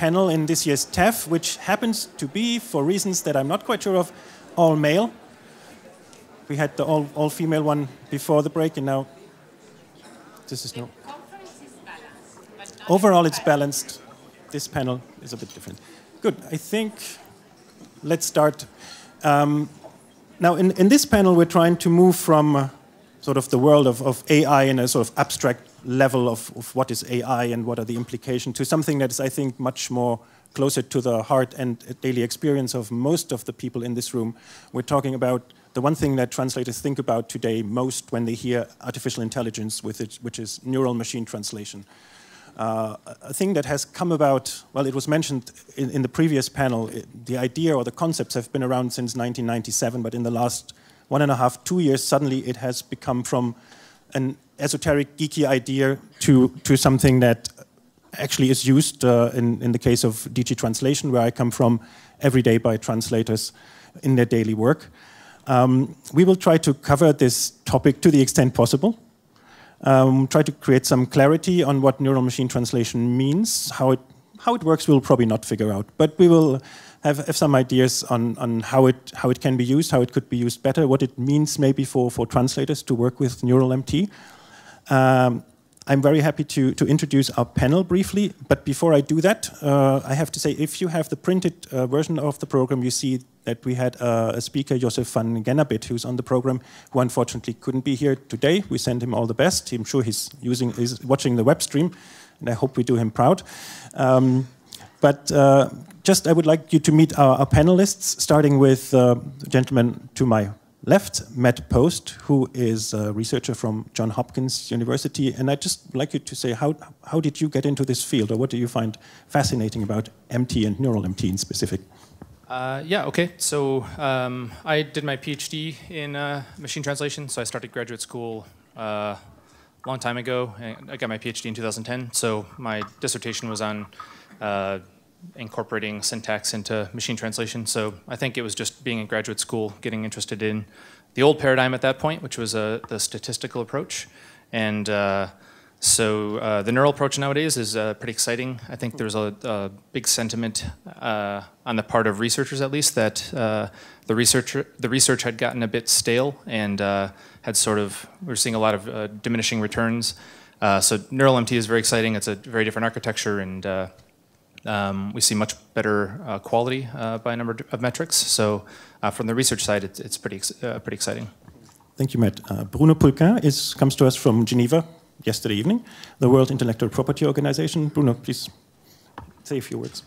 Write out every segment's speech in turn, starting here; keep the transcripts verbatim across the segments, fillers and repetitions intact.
panel in this year's T E F, which happens to be, for reasons that I'm not quite sure of, all male. We had the all, all female one before the break, and now this is no. Overall, it's balanced. This panel is a bit different. Good. I think let's start. Um, now, in, in this panel, we're trying to move from uh, sort of the world of, of A I and a sort of abstract level of, of what is A I and what are the implications to something that is, I think, much more closer to the heart and daily experience of most of the people in this room. We're talking about the one thing that translators think about today most when they hear artificial intelligence, with it, which is neural machine translation. Uh, a thing that has come about, well, it was mentioned in, in the previous panel, it, the idea or the concepts have been around since nineteen ninety-seven, but in the last one and a half, two years, suddenly it has become from an esoteric, geeky idea to, to something that actually is used uh, in, in the case of D G translation, where I come from, every day by translators in their daily work. Um, we will try to cover this topic to the extent possible, um, try to create some clarity on what neural machine translation means, how it, how it works we'll probably not figure out, but we will have, have some ideas on, on how, it, how it can be used, how it could be used better, what it means maybe for, for translators to work with neural M T. Um, I'm very happy to, to introduce our panel briefly, but before I do that, uh, I have to say, if you have the printed uh, version of the program, you see that we had uh, a speaker, Josef van Genabith, who's on the program, who unfortunately couldn't be here today. We send him all the best. I'm sure he's, using, he's watching the web stream, and I hope we do him proud. Um, but uh, just, I would like you to meet our, our panelists, starting with uh, the gentleman to my left, Matt Post, who is a researcher from Johns Hopkins University. And I'd just like you to say, how, how did you get into this field, or what do you find fascinating about M T and neural M T in specific? Uh, yeah, okay. So um, I did my PhD in uh, machine translation. So I started graduate school a uh, long time ago. And I got my PhD in two thousand ten. So my dissertation was on uh, incorporating syntax into machine translation. So I think it was just being in graduate school, getting interested in the old paradigm at that point, which was uh, the statistical approach. And uh, so uh, the neural approach nowadays is uh, pretty exciting. I think there's a, a big sentiment uh, on the part of researchers, at least, that uh, the, researcher, the research had gotten a bit stale and uh, had sort of, we're seeing a lot of uh, diminishing returns. Uh, so neural M T is very exciting. It's a very different architecture, and uh, Um, we see much better uh, quality uh, by a number of metrics. So uh, from the research side, it's, it's pretty, ex uh, pretty exciting. Thank you, Matt. Uh, Bruno Pouliquen is comes to us from Geneva yesterday evening, the World Intellectual Property Organization. Bruno, please say a few words.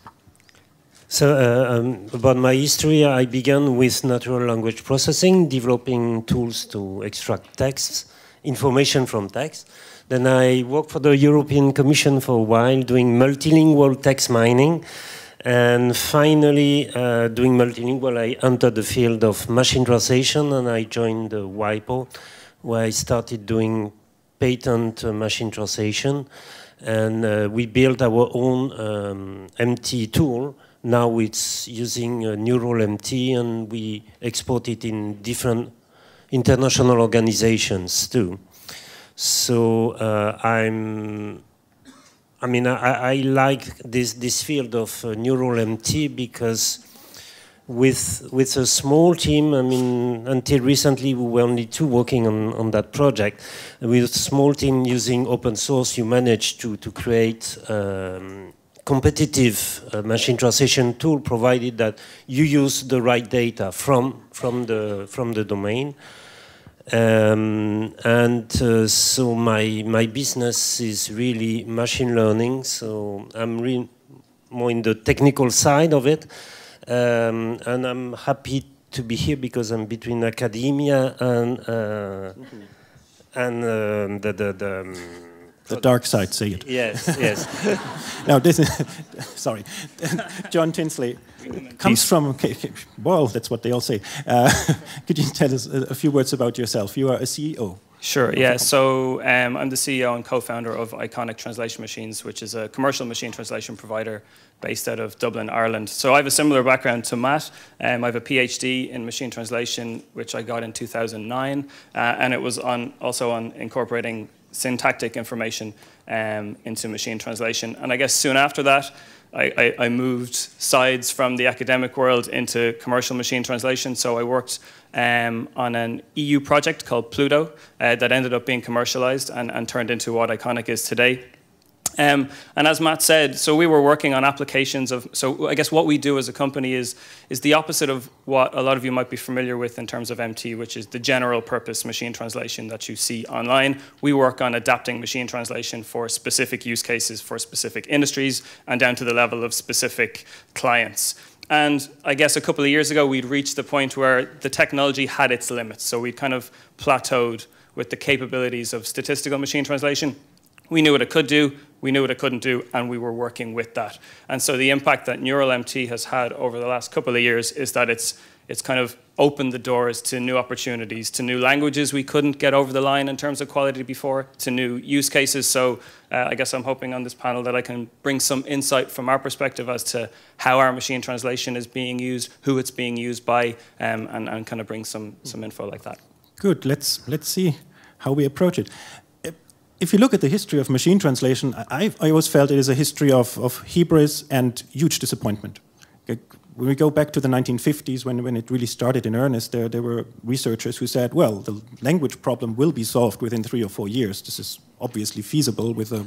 So uh, um, about my history, I began with natural language processing, developing tools to extract texts, information from text. Then I worked for the European Commission for a while, doing multilingual text mining. And finally, uh, doing multilingual, I entered the field of machine translation, and I joined the WIPO, where I started doing patent uh, machine translation. And uh, we built our own um, M T tool. Now it's using uh, neural M T, and we export it in different international organizations too. So uh, I'm, I mean, I, I like this, this field of uh, neural M T because with, with a small team, I mean, until recently we were only two working on, on that project. With a small team using open source, you managed to, to create um, competitive uh, machine translation tool, provided that you use the right data from, from, the, from the domain. Um, and uh, so my my business is really machine learning. So I'm re more in the technical side of it, um, and I'm happy to be here because I'm between academia and uh, and um, the the. the um, The dark side, see it. Yes, yes. Now this is, sorry, John Tinsley comes from, okay, well, that's what they all say. Uh, could you tell us a few words about yourself? You are a C E O. Sure, yeah. So um, I'm the C E O and co-founder of Iconic Translation Machines, which is a commercial machine translation provider based out of Dublin, Ireland. So I have a similar background to Matt. Um, I have a PhD in machine translation, which I got in two thousand nine, uh, and it was on also on incorporating syntactic information um, into machine translation. And I guess soon after that, I, I, I moved sides from the academic world into commercial machine translation. So I worked um, on an E U project called Pluto uh, that ended up being commercialized and, and turned into what Iconic is today. Um, and as Matt said, so we were working on applications of, so I guess what we do as a company is, is the opposite of what a lot of you might be familiar with in terms of M T, which is the general purpose machine translation that you see online. We work on adapting machine translation for specific use cases, for specific industries, and down to the level of specific clients. And I guess a couple of years ago, we'd reached the point where the technology had its limits. So we kind of plateaued with the capabilities of statistical machine translation. We knew what it could do, we knew what it couldn't do, and we were working with that. And so the impact that Neural M T has had over the last couple of years is that it's, it's kind of opened the doors to new opportunities, to new languages we couldn't get over the line in terms of quality before, to new use cases. So uh, I guess I'm hoping on this panel that I can bring some insight from our perspective as to how our machine translation is being used, who it's being used by, um, and, and kind of bring some, some info like that. Good, let's, let's see how we approach it. If you look at the history of machine translation, I, I always felt it is a history of, of hubris and huge disappointment. When we go back to the nineteen fifties, when, when it really started in earnest, there, there were researchers who said, well, the language problem will be solved within three or four years. This is obviously feasible with the,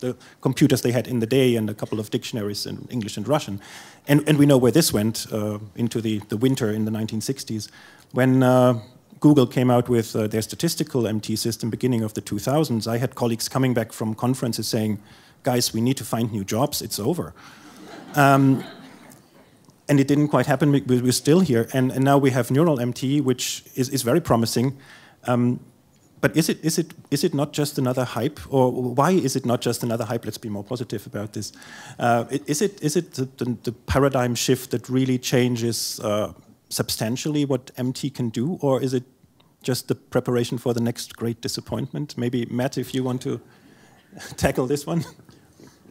the computers they had in the day and a couple of dictionaries in English and Russian. And, and we know where this went uh, into the, the winter in the nineteen sixties, when Uh, Google came out with uh, their statistical M T system beginning of the two thousands. I had colleagues coming back from conferences saying, guys, we need to find new jobs, it's over. Um, and it didn't quite happen, we're still here. And, and now we have Neural M T, which is, is very promising. Um, but is it, is, it, is it not just another hype? Or why is it not just another hype? Let's be more positive about this. Uh, is it, is it the, the, the paradigm shift that really changes uh, substantially what M T can do, or is it just the preparation for the next great disappointment? Maybe, Matt, if you want to tackle this one.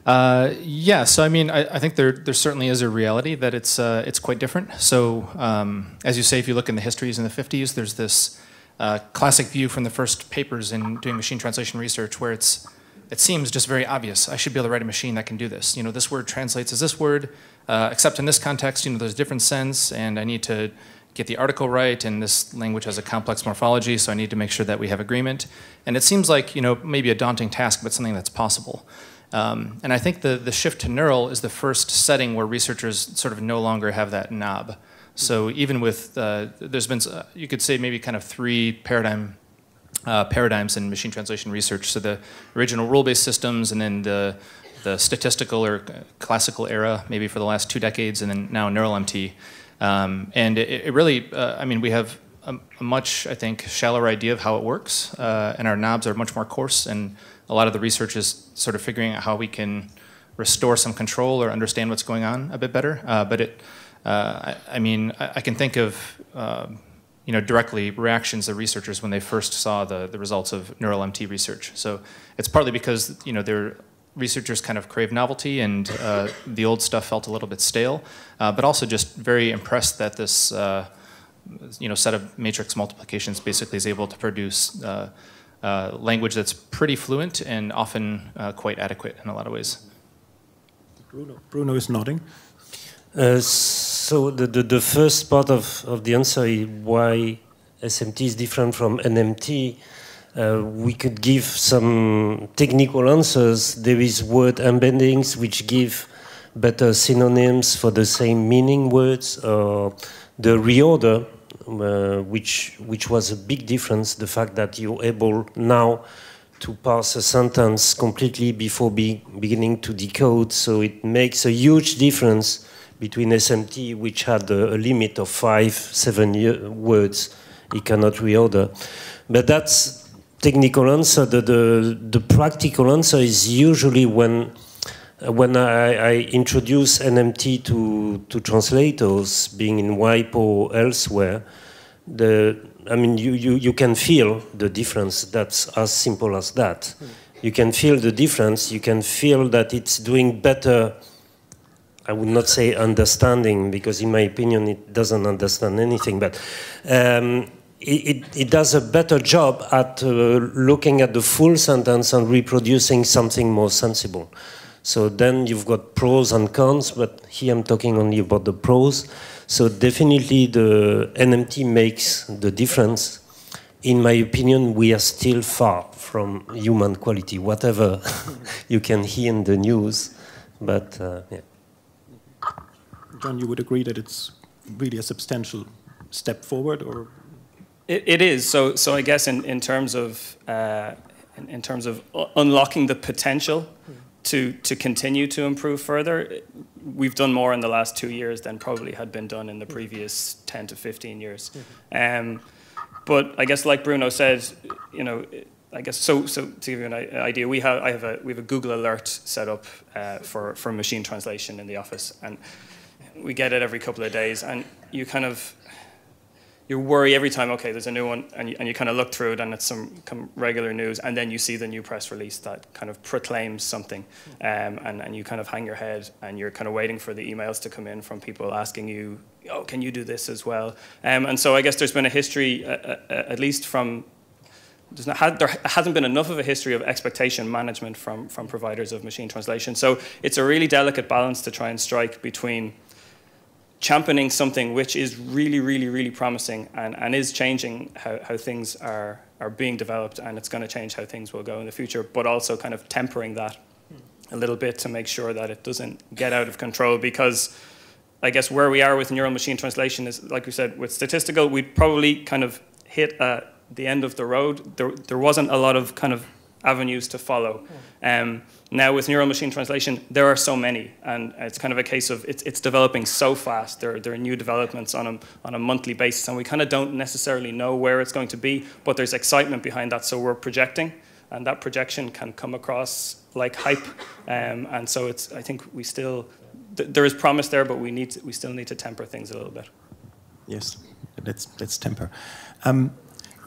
Uh, yeah, so I mean, I, I think there, there certainly is a reality that it's, uh, it's quite different. So um, as you say, if you look in the histories in the fifties, there's this uh, classic view from the first papers in doing machine translation research where it's, it seems just very obvious. I should be able to write a machine that can do this. You know, this word translates as this word, uh, except in this context, you know, there's a different sense, and I need to get the article right, and this language has a complex morphology, so I need to make sure that we have agreement. And it seems like, you know, maybe a daunting task, but something that's possible. Um, and I think the, the shift to neural is the first setting where researchers sort of no longer have that knob. So even with, uh, there's been, uh, you could say maybe kind of three paradigm Uh, paradigms in machine translation research. So the original rule-based systems, and then the, the statistical or classical era, maybe for the last two decades, and then now Neural M T. Um, and it, it really, uh, I mean, we have a, a much, I think, shallower idea of how it works, uh, and our knobs are much more coarse, and a lot of the research is sort of figuring out how we can restore some control or understand what's going on a bit better. Uh, but it, uh, I, I mean, I, I can think of, uh, you know, directly reactions of researchers when they first saw the, the results of Neural M T research. So it's partly because, you know, their researchers kind of crave novelty, and uh, the old stuff felt a little bit stale, uh, but also just very impressed that this, uh, you know, set of matrix multiplications basically is able to produce uh, uh, language that's pretty fluent and often uh, quite adequate in a lot of ways. Bruno, Bruno is nodding. Uh, so the, the, the first part of, of the answer is why S M T is different from N M T. Uh, we could give some technical answers. There is word embeddings which give better synonyms for the same meaning words, or the reorder, uh, which, which was a big difference, the fact that you're able now to parse a sentence completely before be, beginning to decode. So it makes a huge difference between S M T, which had a, a limit of five, seven year, words, it cannot reorder. But that's technical answer. The, the, the practical answer is usually when, when I, I introduce N M T to, to translators, being in WIPO or elsewhere, the, I mean, you, you, you can feel the difference. That's as simple as that. You can feel the difference. You can feel that it's doing better. I would not say understanding, because in my opinion it doesn't understand anything, but um, it, it does a better job at uh, looking at the full sentence and reproducing something more sensible. So then you've got pros and cons, but here I'm talking only about the pros. So definitely the N M T makes the difference. In my opinion, we are still far from human quality, whatever you can hear in the news. But uh, yeah. John, you would agree that it's really a substantial step forward, or it, it is. So, so I guess in in terms of uh, in, in terms of unlocking the potential to to continue to improve further, we've done more in the last two years than probably had been done in the previous ten to fifteen years. Mm-hmm. um, but I guess, like Bruno said, you know, I guess so. So to give you an idea, we have I have a we have a Google Alert set up uh, for for machine translation in the office, and we get it every couple of days, and you kind of you worry every time. Okay, there's a new one, and you, and you kind of look through it, and it's some, some regular news, and then you see the new press release that kind of proclaims something, um, and and you kind of hang your head, and you're kind of waiting for the emails to come in from people asking you, oh, can you do this as well? Um, and so I guess there's been a history, uh, uh, at least from there's not, there hasn't been enough of a history of expectation management from from providers of machine translation. So it's a really delicate balance to try and strike between championing something which is really, really, really promising and, and is changing how, how things are, are being developed, and it's going to change how things will go in the future, but also kind of tempering that a little bit to make sure that it doesn't get out of control, because I guess where we are with neural machine translation is, like we said, with statistical, we probably kind of hit uh, the end of the road. There, there wasn't a lot of kind of avenues to follow. Um, now with neural machine translation, there are so many, and it's kind of a case of it's, it's developing so fast. There, there are new developments on a, on a monthly basis, and we kind of don't necessarily know where it's going to be, but there's excitement behind that, so we're projecting, and that projection can come across like hype. Um, and so it's, I think we still, th there is promise there, but we, need to, we still need to temper things a little bit. Yes, let's, let's temper. Um,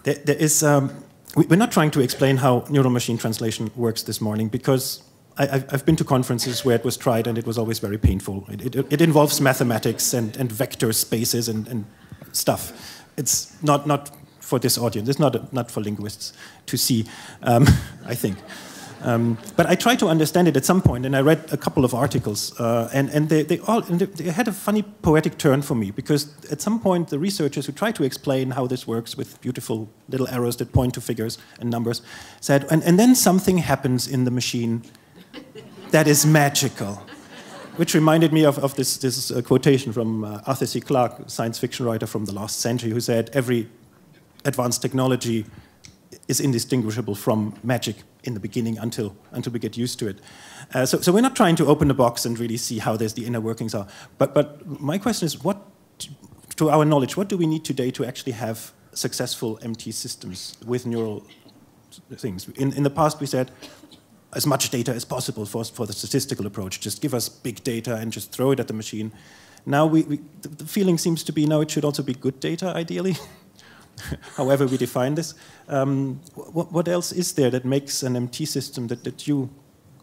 there, there is... Um We're not trying to explain how neural machine translation works this morning, because I, I've been to conferences where it was tried and it was always very painful. It, it, it involves mathematics and, and vector spaces and, and stuff. It's not, not for this audience. It's not, not for linguists to see, um, I think. Um, but I tried to understand it at some point, and I read a couple of articles, uh, and, and they, they all and they had a funny poetic turn for me, because at some point the researchers who tried to explain how this works with beautiful little arrows that point to figures and numbers said, and, and then something happens in the machine that is magical. Which reminded me of, of this, this uh, quotation from uh, Arthur C. Clarke, science fiction writer from the last century, who said, every advanced technology is indistinguishable from magic in the beginning until, until we get used to it. Uh, so, so we're not trying to open the box and really see how there's the inner workings are. But, but my question is, what, to our knowledge, what do we need today to actually have successful M T systems with neural things? In, in the past, we said, as much data as possible for, for the statistical approach. Just give us big data and just throw it at the machine. Now we, we, the feeling seems to be, now it should also be good data, ideally. However we define this, um, what, what else is there that makes an M T system that, that you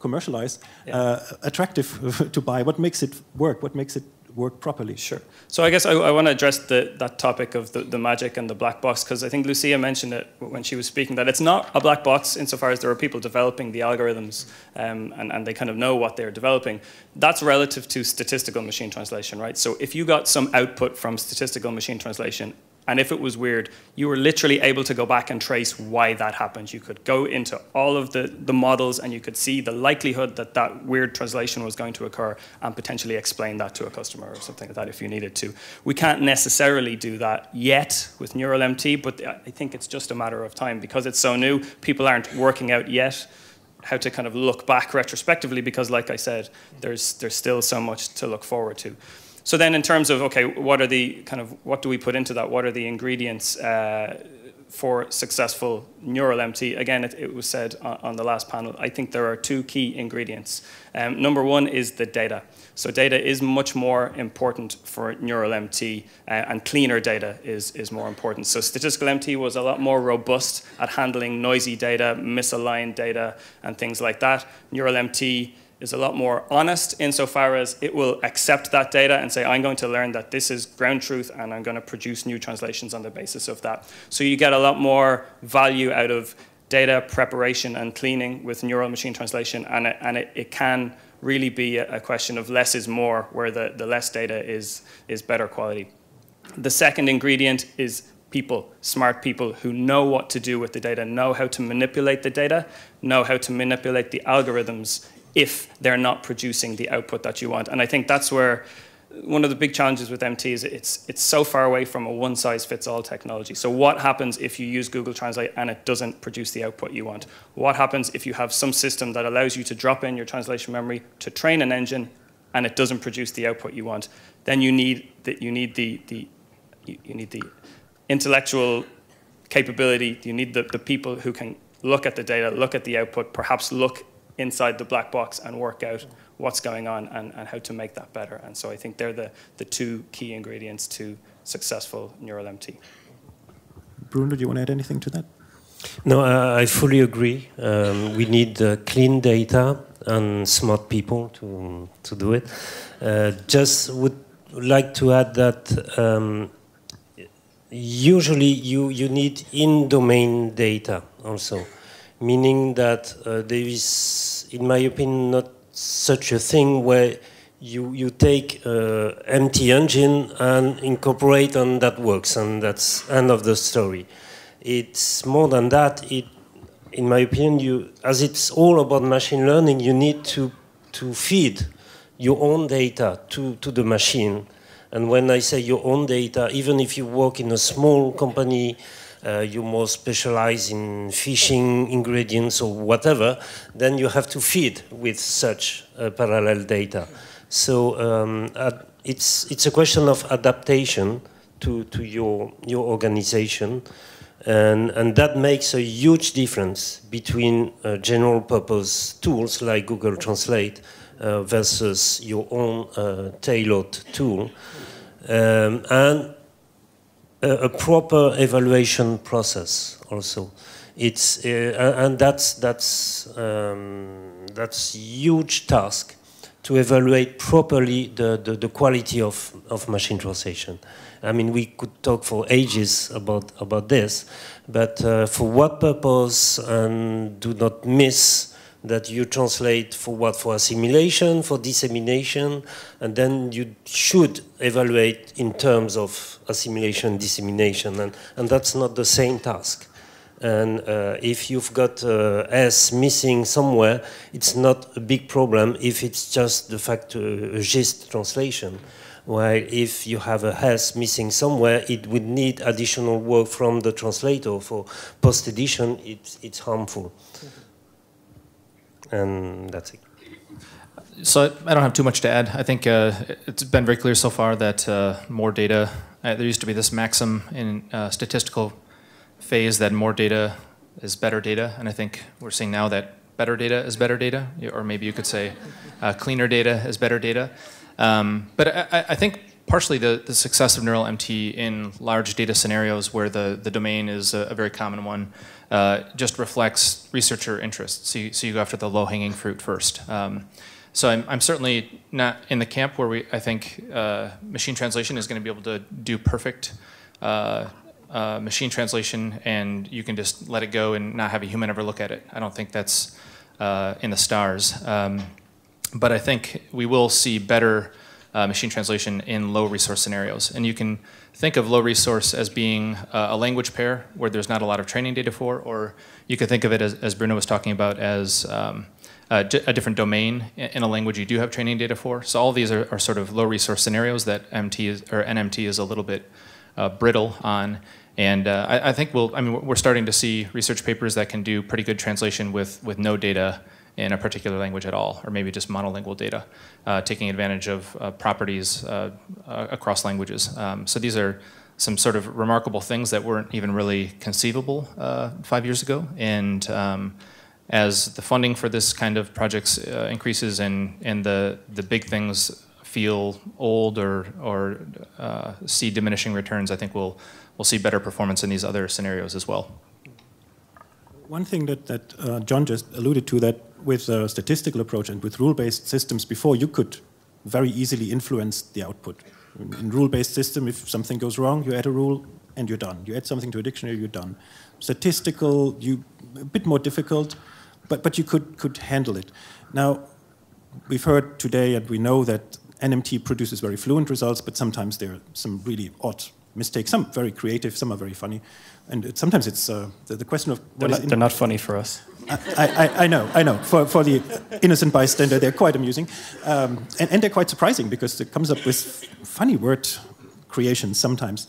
commercialize yeah. uh, attractive to buy? What makes it work? What makes it work properly? Sure. So I guess I, I want to address the, that topic of the, the magic and the black box, because I think Lucia mentioned it when she was speaking, that it's not a black box insofar as there are people developing the algorithms um, and, and they kind of know what they're developing. That's relative to statistical machine translation, right? So if you got some output from statistical machine translation, and if it was weird, you were literally able to go back and trace why that happened. You could go into all of the, the models, and you could see the likelihood that that weird translation was going to occur and potentially explain that to a customer or something like that if you needed to. We can't necessarily do that yet with Neural M T, but I think it's just a matter of time. Because it's so new, people aren't working out yet how to kind of look back retrospectively because, like I said, there's, there's still so much to look forward to. So then in terms of, okay, what are the kind of, what do we put into that? What are the ingredients uh, for successful neural M T? Again, it, it was said on, on the last panel, I think there are two key ingredients. Um, number one is the data. So data is much more important for neural M T, uh, and cleaner data is, is more important. So statistical M T was a lot more robust at handling noisy data, misaligned data, and things like that. Neural M T is a lot more honest insofar as it will accept that data and say, I'm going to learn that this is ground truth and I'm going to produce new translations on the basis of that. So you get a lot more value out of data preparation and cleaning with neural machine translation, and it, and it, it can really be a question of less is more, where the, the less data is, is better quality. The second ingredient is people, smart people who know what to do with the data, know how to manipulate the data, know how to manipulate the algorithms if they're not producing the output that you want. And I think that's where one of the big challenges with M T is it's, it's so far away from a one-size-fits-all technology. So what happens if you use Google Translate and it doesn't produce the output you want? What happens if you have some system that allows you to drop in your translation memory to train an engine and it doesn't produce the output you want? Then you need the, you need the, the, you need the intellectual capability. You need the, the people who can look at the data, look at the output, perhaps look inside the black box and work out what's going on and, and how to make that better. And so I think they're the, the two key ingredients to successful neural M T. Bruno, do you want to add anything to that? No, I, I fully agree. Um, we need uh, clean data and smart people to, to do it. Uh, just would like to add that um, usually you, you need in-domain data also, meaning that uh, there is, in my opinion, not such a thing where you, you take uh, M T engine and incorporate and that works, and that's end of the story. It's more than that. It, in my opinion, you, as it's all about machine learning, you need to, to feed your own data to, to the machine. And when I say your own data, even if you work in a small company, Uh, you more specialize in fishing ingredients or whatever, then you have to feed with such uh, parallel data. So um, it's it's a question of adaptation to to your your organization, and and that makes a huge difference between uh, general purpose tools like Google Translate uh, versus your own uh, tailored tool, um, and. A proper evaluation process also. It's uh, and that's that's um, that's huge task to evaluate properly the, the the quality of of machine translation. I mean, we could talk for ages about about this, but uh, for what purpose, and do not miss that you translate for what? For assimilation, for dissemination, and then you should evaluate in terms of assimilation, dissemination, and, and that's not the same task. And uh, if you've got uh, S missing somewhere, it's not a big problem if it's just the fact uh, a gist translation. While if you have a S missing somewhere, it would need additional work from the translator. For post-edition, it's, it's harmful. Mm-hmm. And that's it. So I don't have too much to add. I think uh, it's been very clear so far that uh, more data, uh, there used to be this maxim in uh, statistical phase that more data is better data. And I think we're seeing now that better data is better data, or maybe you could say uh, cleaner data is better data. Um, but I, I think partially the, the success of neural M T in large data scenarios where the, the domain is a, a very common one uh, just reflects researcher interest. So you, so you go after the low-hanging fruit first. Um, so I'm, I'm certainly not in the camp where we, I think uh, machine translation is going to be able to do perfect uh, uh, machine translation and you can just let it go and not have a human ever look at it. I don't think that's uh, in the stars. Um, but I think we will see better Uh, machine translation in low-resource scenarios. And you can think of low-resource as being uh, a language pair where there's not a lot of training data for, or you could think of it, as, as Bruno was talking about, as um, a, a different domain in a language you do have training data for. So all these are, are sort of low-resource scenarios that M T is, or N M T is a little bit uh, brittle on. And uh, I, I think we'll, I mean, we're starting to see research papers that can do pretty good translation with, with no data in a particular language at all, or maybe just monolingual data, uh, taking advantage of uh, properties uh, uh, across languages. Um, so these are some sort of remarkable things that weren't even really conceivable uh, five years ago. And um, as the funding for this kind of projects uh, increases and, and the, the big things feel old or, or uh, see diminishing returns, I think we'll, we'll see better performance in these other scenarios as well. One thing that, that uh, John just alluded to that with a statistical approach and with rule-based systems before, you could very easily influence the output. In, in rule-based system, if something goes wrong, you add a rule and you're done. You add something to a dictionary, you're done. Statistical, you a bit more difficult, but, but you could, could handle it. Now, we've heard today and we know that N M T produces very fluent results, but sometimes there are some really odd mistakes. Some very creative, some are very funny. And it, sometimes it's uh, the, the question of... Well, they're, they're not funny for us. I, I, I know, I know. For, for the innocent bystander, they're quite amusing. Um, and, and they're quite surprising because it comes up with funny word creations sometimes.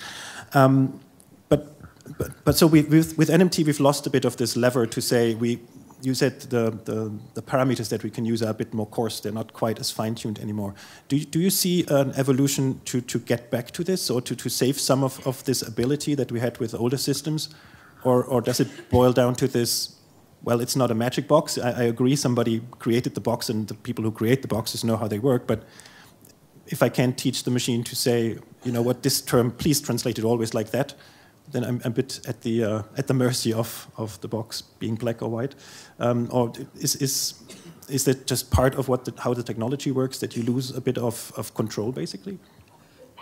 Um, but, but, but so we, with, with N M T, we've lost a bit of this lever to say we... You said the, the, the parameters that we can use are a bit more coarse. They're not quite as fine-tuned anymore. Do you, do you see an evolution to, to get back to this or to, to save some of, of this ability that we had with older systems? Or, or does it boil down to this, well, it's not a magic box. I, I agree somebody created the box and the people who create the boxes know how they work. But if I can't teach the machine to say, you know what, this term, please translate it always like that, then I'm a bit at the uh, at the mercy of of the box being black or white, um, or is is is that just part of what the, how the technology works that you lose a bit of of control basically?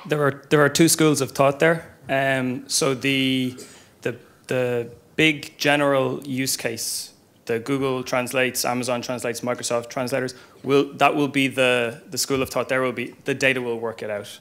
There are there are two schools of thought there. Um, so the the the big general use case, the Google translates, Amazon translates, Microsoft translators will that will be the the school of thought. There will be the data will work it out.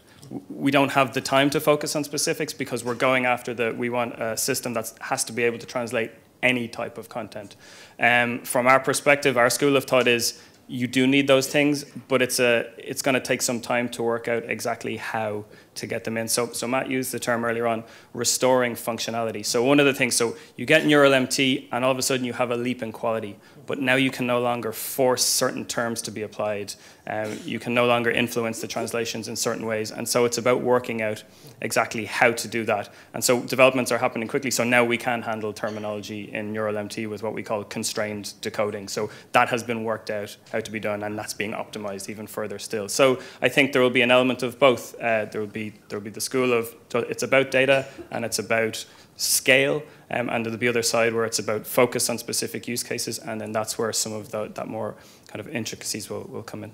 We don't have the time to focus on specifics because we're going after the, we want a system that has to be able to translate any type of content. Um, from our perspective, our school of thought is you do need those things, but it's, a, it's going to take some time to work out exactly how to get them in. So, so Matt used the term earlier on, restoring functionality. So one of the things, so you get Neural M T and all of a sudden you have a leap in quality, but now you can no longer force certain terms to be applied. Um, you can no longer influence the translations in certain ways. And so it's about working out exactly how to do that. And so developments are happening quickly. So now we can handle terminology in Neural M T with what we call constrained decoding. So that has been worked out how to be done and that's being optimized even further still. So I think there will be an element of both. Uh, there will be There will be the school of, it's about data and it's about scale, um, and there'll be the other side where it's about focus on specific use cases, and then that's where some of the, that more kind of intricacies will, will come in.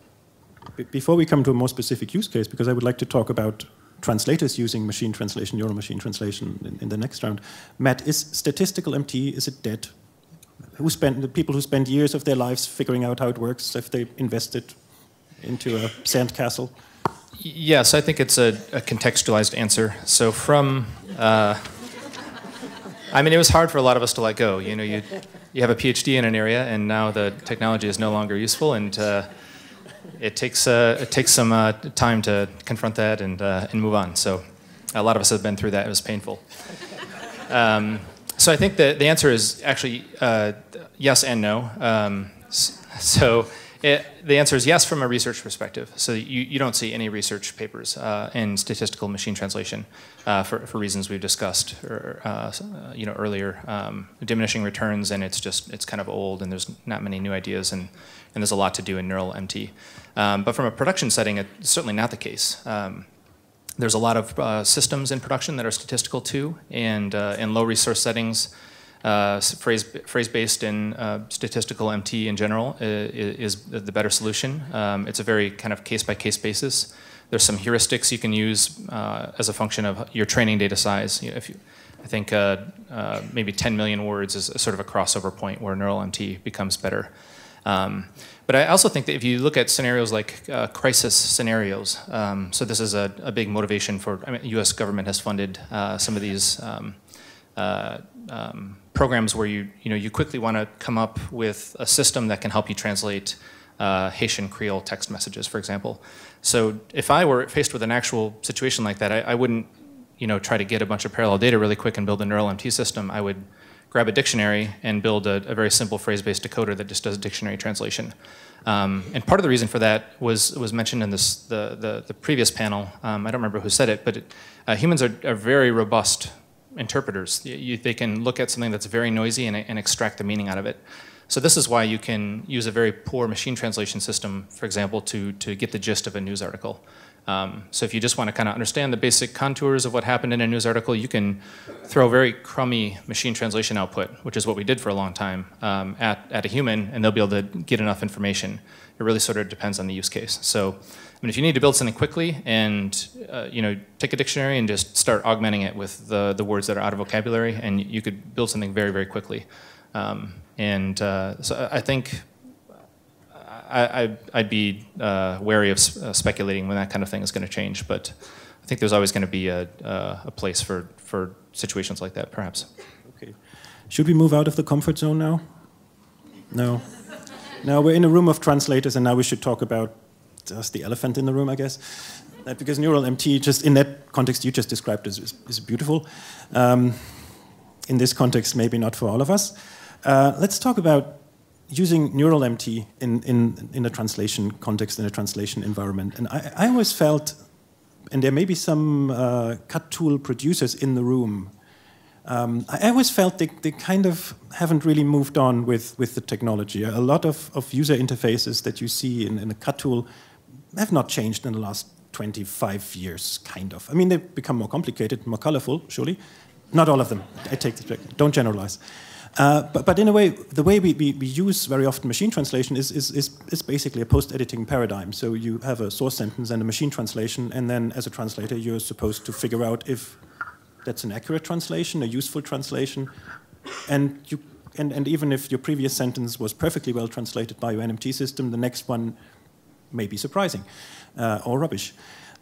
Before we come to a more specific use case, because I would like to talk about translators using machine translation, neural machine translation in, in the next round. Matt, is statistical M T, is it dead? Who spend, the people who spend years of their lives figuring out how it works, if they invested into a sandcastle? Yes, I think it's a, a contextualized answer. So from, uh, I mean, it was hard for a lot of us to let go. You know, you you have a PhD in an area, and now the technology is no longer useful, and uh, it takes uh, it takes some uh, time to confront that and uh, and move on. So a lot of us have been through that. It was painful. Um, so I think that the answer is actually uh, yes and no. Um, so. It, the answer is yes from a research perspective. So you, you don't see any research papers uh, in statistical machine translation uh, for, for reasons we've discussed or, uh, you know, earlier. Um, diminishing returns, and it's just it's kind of old, and there's not many new ideas, and, and there's a lot to do in neural M T. Um, but from a production setting, it's certainly not the case. Um, there's a lot of uh, systems in production that are statistical too, and uh, in low resource settings. Uh, phrase, phrase-based in uh, statistical M T in general uh, is the better solution. Um, it's a very kind of case-by-case basis. There's some heuristics you can use uh, as a function of your training data size. You know, if you, I think uh, uh, maybe ten million words is sort of a crossover point where neural M T becomes better. Um, but I also think that if you look at scenarios like uh, crisis scenarios, um, so this is a, a big motivation for, I mean, U S government has funded uh, some of these um, uh, um, programs where you you know you quickly want to come up with a system that can help you translate uh, Haitian Creole text messages, for example. So if I were faced with an actual situation like that, I, I wouldn't you know try to get a bunch of parallel data really quick and build a neural M T system. I would grab a dictionary and build a, a very simple phrase-based decoder that just does dictionary translation. Um, and part of the reason for that was was mentioned in this the the, the previous panel. Um, I don't remember who said it, but it, uh, humans are, are very robust interpreters. You, they can look at something that's very noisy and, and extract the meaning out of it. So this is why you can use a very poor machine translation system, for example, to, to get the gist of a news article. Um, so if you just want to kind of understand the basic contours of what happened in a news article, you can throw very crummy machine translation output, which is what we did for a long time, um, at, at a human, and they'll be able to get enough information. It really sort of depends on the use case. So I mean, if you need to build something quickly and uh, you know, take a dictionary and just start augmenting it with the, the words that are out of vocabulary, and you could build something very, very quickly. Um, and uh, so I think I, I'd be uh, wary of uh, speculating when that kind of thing is going to change, but I think there's always going to be a, uh, a place for, for situations like that, perhaps. Okay. Should we move out of the comfort zone now? No. Now we're in a room of translators, and now we should talk about just the elephant in the room, I guess. That because Neural M T, just in that context you just described, is, is, is beautiful. Um, in this context, maybe not for all of us. Uh, let's talk about using Neural M T in, in, in a translation context, in a translation environment. And I, I always felt, and there may be some uh, cut tool producers in the room, um, I always felt they, they kind of haven't really moved on with, with the technology. A lot of, of user interfaces that you see in, in a cut tool have not changed in the last twenty-five years, kind of. I mean, they've become more complicated, more colorful, surely. Not all of them, I take the trick, don't generalize. Uh, but, but in a way, the way we, we, we use very often machine translation is, is, is, is basically a post-editing paradigm. So you have a source sentence and a machine translation, and then as a translator, you're supposed to figure out if that's an accurate translation, a useful translation, and, you, and, and even if your previous sentence was perfectly well translated by your N M T system, the next one may be surprising uh, or rubbish.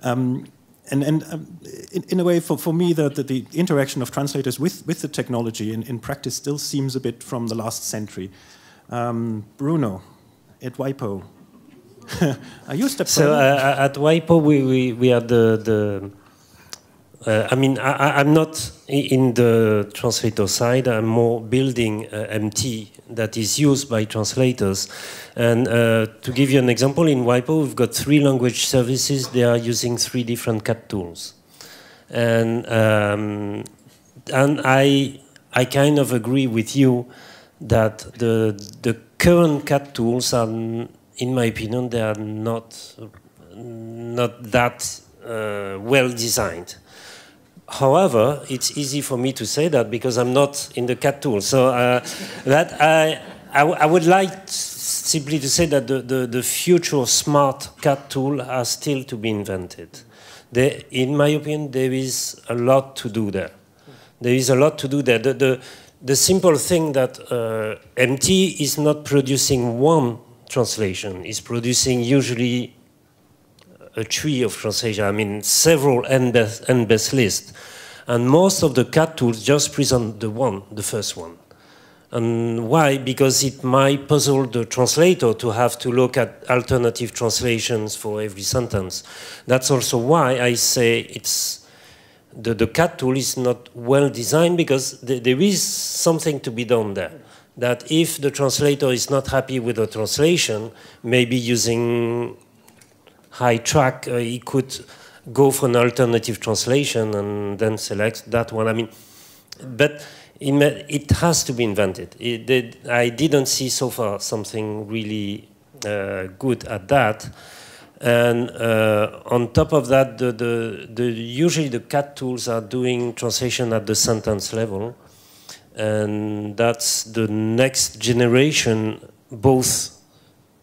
Um, And, and um, in, in a way, for, for me, the, the, the interaction of translators with, with the technology in, in practice still seems a bit from the last century. Um, Bruno, at WIPO, I used to. So uh, at WIPO, we, we, we are the, the uh, I mean, I, I'm not in the translator side, I'm more building uh, M T that is used by translators. And uh, to give you an example, in WIPO, we've got three language services. They are using three different C A T tools. And, um, and I, I kind of agree with you that the, the current C A T tools are, in my opinion, they are not, not that uh, well designed. However, it's easy for me to say that because I'm not in the C A T tool. So uh, that I, I, I would like simply to say that the, the, the future smart C A T tool are still to be invented. They, in my opinion, there is a lot to do there. There is a lot to do there. The, the, the simple thing that uh, M T is not producing one translation, it's producing usually a tree of translation, I mean several N best lists. And most of the C A T tools just present the one, the first one. And why? Because it might puzzle the translator to have to look at alternative translations for every sentence. That's also why I say it's the, the C A T tool is not well designed, because th there is something to be done there. That if the translator is not happy with the translation, maybe using high track, uh, he could go for an alternative translation and then select that one. I mean, but it has to be invented. It did, I didn't see so far something really uh, good at that. And uh, on top of that, the, the, the, usually the C A T tools are doing translation at the sentence level. And that's the next generation, both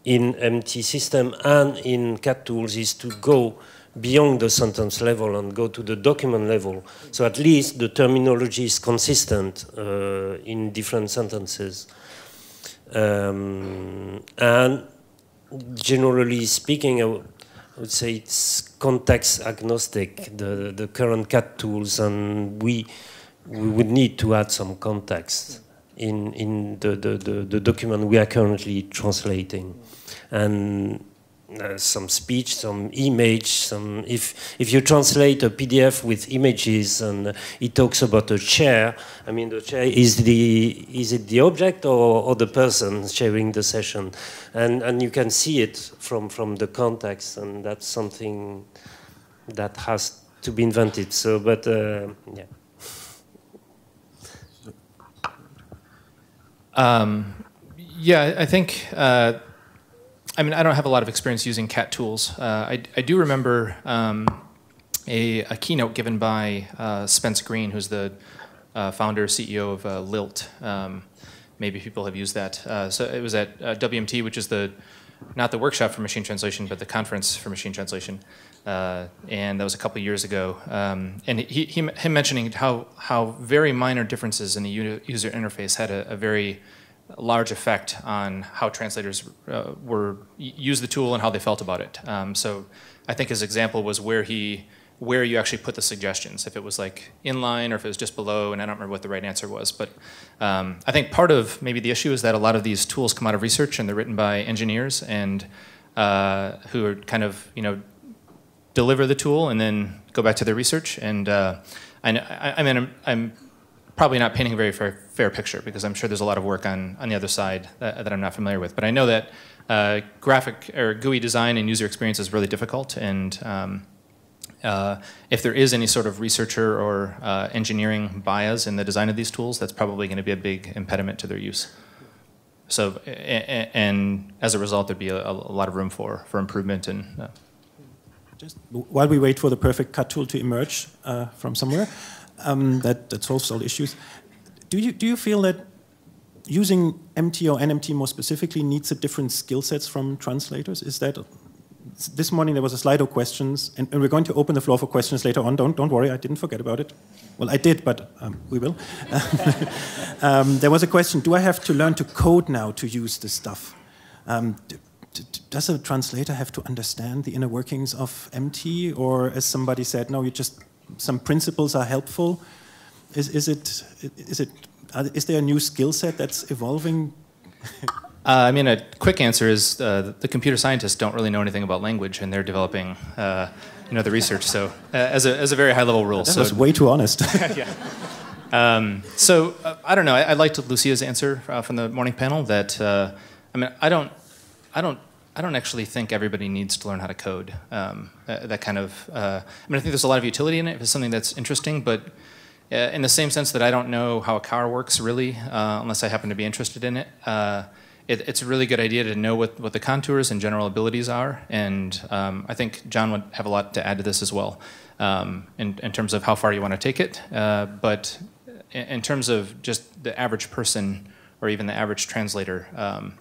in M T system and in C A T tools, is to go beyond the sentence level and go to the document level. So at least the terminology is consistent uh, in different sentences. Um, and generally speaking, I would say it's context agnostic, the, the current C A T tools, and we, we would need to add some context in, in the, the, the, the document we are currently translating. And uh, some speech, some image, some, if, if you translate a P D F with images and it talks about a chair, I mean, the chair, is, the, is it the object or, or the person sharing the session? And, and you can see it from, from the context, and that's something that has to be invented. So, but, uh, yeah. Um, yeah, I think uh, I mean, I don't have a lot of experience using C A T tools. Uh, I, I do remember um, a, a keynote given by uh, Spence Green, who's the uh, founder, C E O of uh, Lilt. Um, maybe people have used that. Uh, so it was at uh, W M T, which is the, not the workshop for machine translation, but the conference for machine translation. Uh, and that was a couple years ago. Um, and he, he, him mentioning how, how very minor differences in the user interface had a, a very large effect on how translators uh, were used the tool and how they felt about it. Um, so I think his example was where he, where you actually put the suggestions, if it was like inline or if it was just below, and I don't remember what the right answer was. But um, I think part of maybe the issue is that a lot of these tools come out of research and they're written by engineers and uh, who are kind of, you know, deliver the tool and then go back to their research. And uh, I, I, I mean, I'm, I'm probably not painting a very fair, fair picture because I'm sure there's a lot of work on, on the other side that, that I'm not familiar with. But I know that uh, graphic or G U I design and user experience is really difficult. And um, uh, if there is any sort of researcher or uh, engineering bias in the design of these tools, that's probably going to be a big impediment to their use. So, and, and as a result, there'd be a, a lot of room for, for improvement and uh, just while we wait for the perfect C A T tool to emerge uh, from somewhere, um, that, that solves all issues, do you, do you feel that using M T or N M T more specifically needs a different skill sets from translators? Is that, this morning there was a Slido questions, and, and we're going to open the floor for questions later on. Don't, don't worry, I didn't forget about it. Well, I did, but um, we will. um, there was a question, do I have to learn to code now to use this stuff? Um, Does a translator have to understand the inner workings of M T, or as somebody said, no, you just some principles are helpful? Is is it is it is there a new skill set that's evolving? Uh, I mean, a quick answer is uh, the computer scientists don't really know anything about language, and they're developing uh, you know the research. So uh, as a as a very high level rule, that so, was way too honest. Yeah. Um, so uh, I don't know. I, I liked Lucia's answer uh, from the morning panel that uh, I mean I don't. I don't. I don't actually think everybody needs to learn how to code. Um, uh, that kind of. Uh, I mean, I think there's a lot of utility in it if it's something that's interesting. But uh, in the same sense that I don't know how a car works really, uh, unless I happen to be interested in it, uh, it. It's a really good idea to know what what the contours and general abilities are. And um, I think John would have a lot to add to this as well, um, in in terms of how far you want to take it. Uh, but in, in terms of just the average person or even the average translator, um,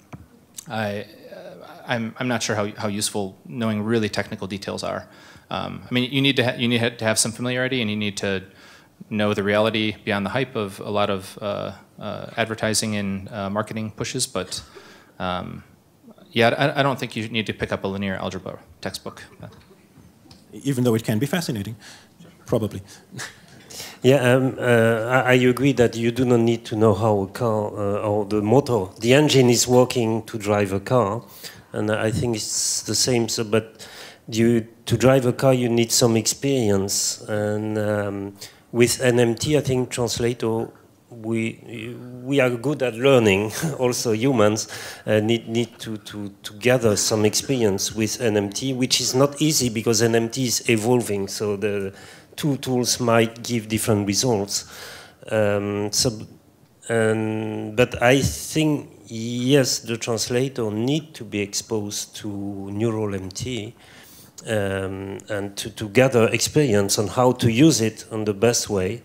I. I'm, I'm not sure how, how useful knowing really technical details are. Um, I mean, you need to ha you need to have some familiarity, and you need to know the reality beyond the hype of a lot of uh, uh, advertising and uh, marketing pushes. But um, yeah, I, I don't think you need to pick up a linear algebra textbook. Even though it can be fascinating, probably. Yeah, um, uh, I agree that you do not need to know how a car uh, or the motor, the engine is working to drive a car. And I think it's the same. So, but you, to drive a car, you need some experience. And um, with N M T, I think translator, we we are good at learning. Also, humans uh, need need to, to to gather some experience with N M T, which is not easy because N M T is evolving. So the two tools might give different results. Um, so, and, but I think. Yes, the translator need to be exposed to neural M T um, and to, to gather experience on how to use it in the best way.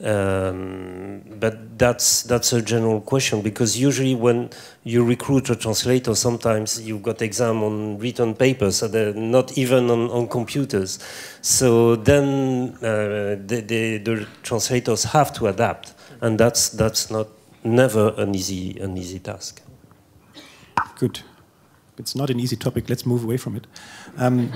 Um, but that's that's a general question, because usually when you recruit a translator, sometimes you've got exam on written papers, so they're not even on, on computers. So then uh, the, the, the translators have to adapt, and that's that's not. Never an easy, an easy task. Good. It's not an easy topic. Let's move away from it. Um,